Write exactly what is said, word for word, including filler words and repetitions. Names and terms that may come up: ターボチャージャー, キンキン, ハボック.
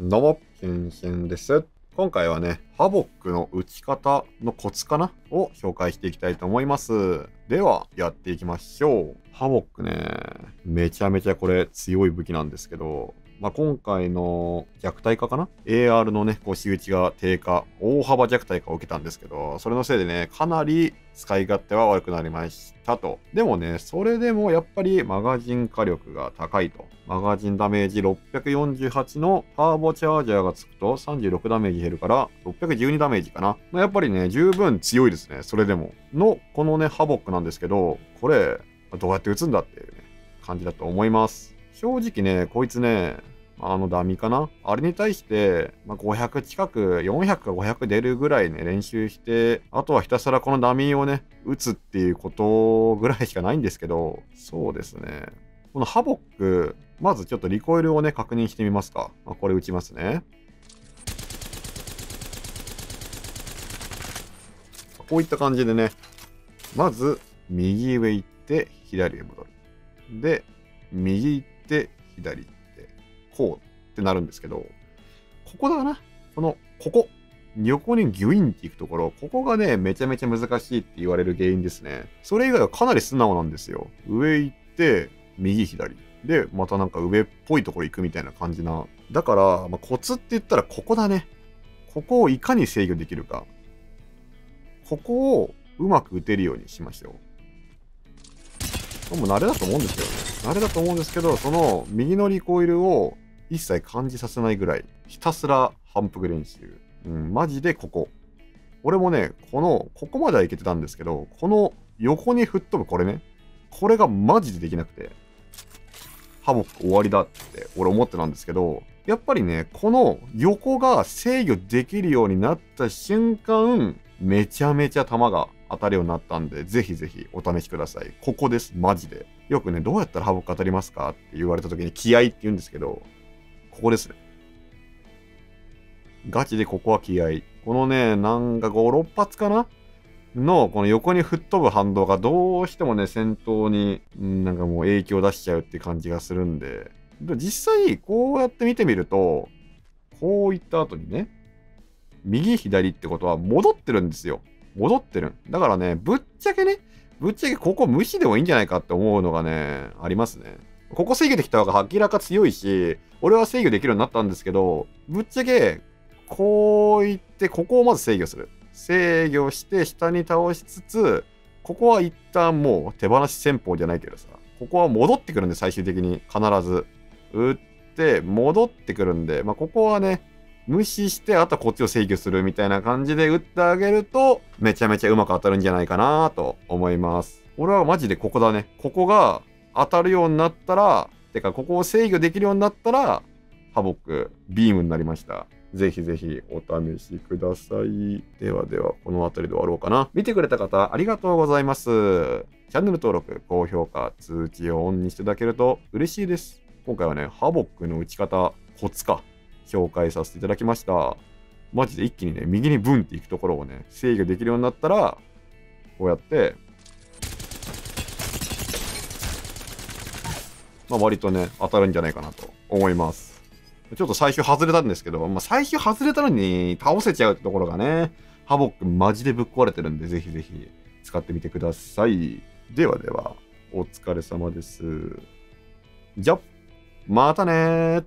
どうも、キンキンです。今回はね、ハボックの打ち方のコツかなを紹介していきたいと思います。では、やっていきましょう。ハボックね、めちゃめちゃこれ強い武器なんですけど、まあ、今回の弱体化かな ?エーアール のね、腰打ちが低下、大幅弱体化を受けたんですけど、それのせいでね、かなり使い勝手は悪くなりましたと。でもね、それでもやっぱりマガジン火力が高いと。マガジンダメージろっぴゃくよんじゅうはちのターボチャージャーがつくとさんじゅうろくダメージ減るからろっぴゃくじゅうにダメージかな。まあ、やっぱりね、十分強いですね、それでも。の、このね、ハボックなんですけど、これ、どうやって打つんだっていう、ね、感じだと思います。正直ね、こいつね、あのダミかなあれに対して、まあ、ごひゃく近く、よんひゃくかごひゃく出るぐらいね、練習して、あとはひたすらこのダミをね、打つっていうことぐらいしかないんですけど、そうですね。このハボック、まずちょっとリコイルをね、確認してみますか。まあ、これ打ちますね。こういった感じでね、まず、右上行って、左へ戻る。で、右行って、で左ってこうってなるんですけど、ここだな、このここ横にギュインっていくところ、ここがねめちゃめちゃ難しいって言われる原因ですね。それ以外はかなり素直なんですよ。上行って右左でまたなんか上っぽいところ行くみたいな感じな。だから、まあ、コツって言ったらここだね。ここをいかに制御できるか、ここをうまく打てるようにしましょう。もう慣れだと思うんですけどね。慣れだと思うんですけど、その右のリコイルを一切感じさせないぐらい、ひたすら反復練習。うん、マジでここ。俺もね、この、ここまではいけてたんですけど、この横に吹っ飛ぶこれね。これがマジでできなくて、ハボック終わりだって俺思ってたんですけど、やっぱりね、この横が制御できるようになった瞬間、めちゃめちゃ球が当たるようになったんで、ぜひぜひお試しください。ここです、マジで。よくね、どうやったらハボック当たりますかって言われた時に気合って言うんですけど、ここですね。ガチでここは気合。このね、なんかご、ろっ発かなの、この横に吹っ飛ぶ反動がどうしてもね、戦闘に、なんかもう影響出しちゃうって感じがするんで、実際、こうやって見てみると、こういった後にね、右左ってことは戻ってるんですよ。戻ってる。だからね、ぶっちゃけね、ぶっちゃけここ無視でもいいんじゃないかって思うのがね、ありますね。ここ制御できた方が明らか強いし、俺は制御できるようになったんですけど、ぶっちゃけ、こういって、ここをまず制御する。制御して下に倒しつつ、ここは一旦もう手放し戦法じゃないけどさ、ここは戻ってくるんで、最終的に必ず。打って、戻ってくるんで、まあ、ここはね、無視して、あとはこっちを制御するみたいな感じで打ってあげると、めちゃめちゃうまく当たるんじゃないかなと思います。俺はマジでここだね。ここが当たるようになったら、てかここを制御できるようになったら、ハボック、ビームになりました。ぜひぜひお試しください。ではでは、この辺りで終わろうかな。見てくれた方、ありがとうございます。チャンネル登録、高評価、通知をオンにしていただけると嬉しいです。今回はね、ハボックの打ち方、コツか。紹介させていただきました。マジで一気にね、右にブンっていくところをね、制御できるようになったら、こうやって、まあ割とね、当たるんじゃないかなと思います。ちょっと最初外れたんですけど、まあ最初外れたのに倒せちゃうってところがね、ハボックマジでぶっ壊れてるんで、ぜひぜひ使ってみてください。ではでは、お疲れ様です。じゃ、またねー。